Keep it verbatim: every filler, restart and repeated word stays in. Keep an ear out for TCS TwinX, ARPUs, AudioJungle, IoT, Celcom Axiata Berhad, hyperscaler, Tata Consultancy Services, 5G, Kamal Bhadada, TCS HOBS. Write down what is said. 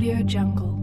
AudioJungle.